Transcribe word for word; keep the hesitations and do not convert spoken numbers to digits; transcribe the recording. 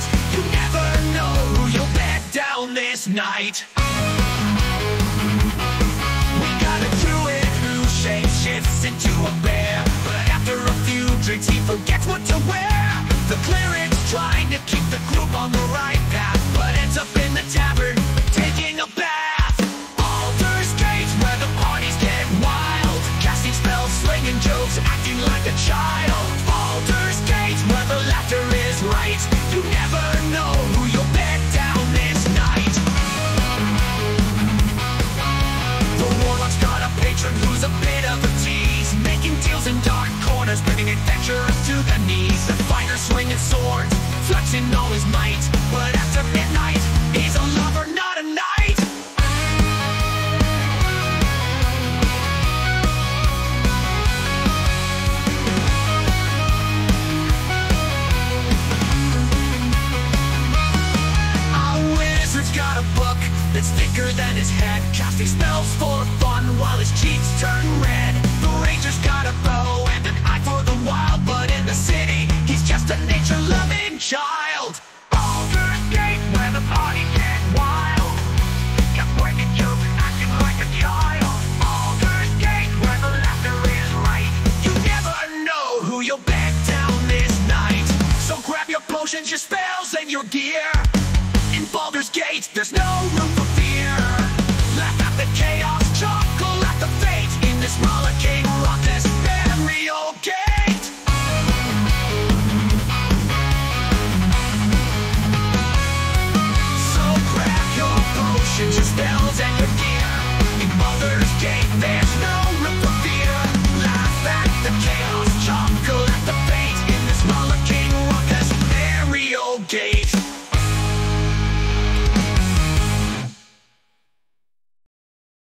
right. You never know who you'll bed down this night. We got a druid who shapeshifts into a bear, but after a few drinks he forgets what to wear. The cleric's trying to keep the group on the right path, but ends up in the tavern taking a bath. Baldur's Gate, where the parties get wild, casting spells, slinging jokes, acting like a child. Baldur's Gate, where the laughter is right. You never know who you'll bed down this night. The warlock's got a patron who's a bit of a tease, making deals in dark corners, bringing adventurers to the knees. The fighter swinging swords, flexing all his might, but after midnight, he's a lover, not a knight. A wizard's got a book that's thicker than his head, casting spells for fun while his cheeks turn red. The ranger's got a bow and an eye for the wild, but in the city, he's just a nature-loving child. Baldur's Gate, where the party get wild, kept breaking jokes, acting like a child. Baldur's Gate, where the laughter is right. You never know who you'll bed down this night. So grab your potions, your spells, and your gear. In Baldur's Gate, there's no room for fear. Laugh at the chaos.